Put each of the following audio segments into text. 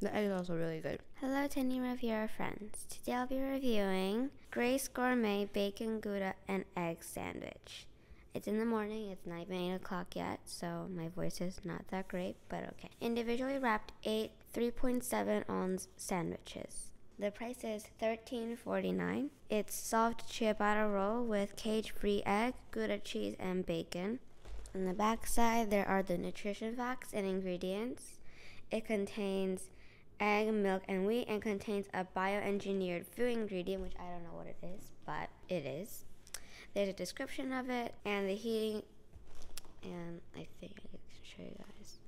The egg is also really good. Hello, Tiny Reviewer friends. Today I'll be reviewing Grace Gourmet Bacon, Gouda, and Egg Sandwich. It's in the morning, it's not even 8 o'clock yet, so my voice is not that great, but okay. Individually wrapped 8 3.7-ounce sandwiches. The price is $13.49. It's soft ciabatta roll with cage-free egg, Gouda cheese, and bacon. On the back side, there are the nutrition facts and ingredients. It contains egg, milk, and wheat, and contains a bioengineered food ingredient, which I don't know what it is, but it is. There's a description of it and the heating, and I think I can show you guys.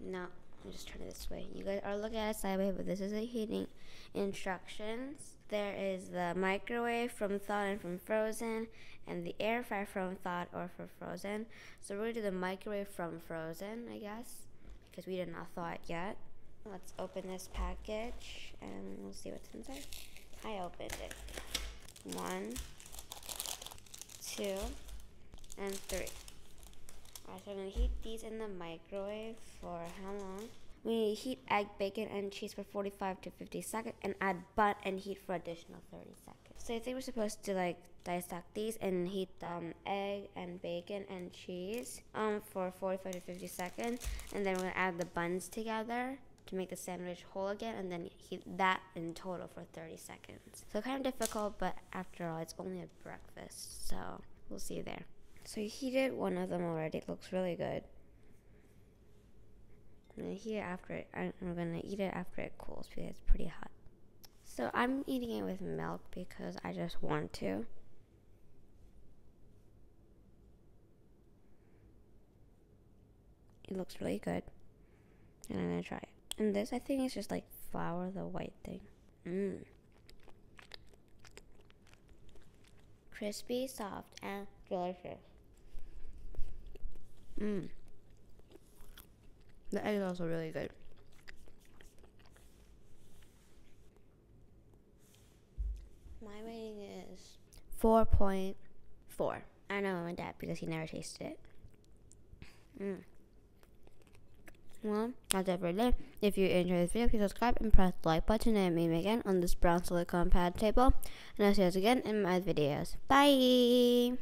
No, I'm just turning it this way. You guys are looking at it sideways, but this is the heating instructions. There is the microwave from thawed and from frozen, and the air fryer from thawed or from frozen. So we're gonna do the microwave from frozen, I guess, because we did not thaw it yet. Let's open this package and we'll see what's inside. I opened it. 1, 2, and 3. Alright, so I'm gonna heat these in the microwave for how long? We need to heat egg, bacon, and cheese for 45 to 50 seconds and add bun and heat for additional 30 seconds. So I think we're supposed to like dissect these and heat the egg and bacon and cheese for 45 to 50 seconds, and then we're gonna add the buns together to make the sandwich whole again, and then heat that in total for 30 seconds. So kind of difficult, but after all, it's only a breakfast, so we'll see you there. So you heated one of them already. It looks really good. I'm gonna heat it after it, I'm gonna eat it after it cools because it's pretty hot. So I'm eating it with milk because I just want to. It looks really good, and I'm gonna try it. And this, I think, is just like flour, the white thing. Crispy, soft, and delicious. The egg is also really good. My rating is 4.4. I don't know about my dad because he never tasted it. Well, that's it for today. If you enjoyed this video, please subscribe and press the like button and meet me again on this brown silicone pad table. And I'll see you guys again in my videos. Bye!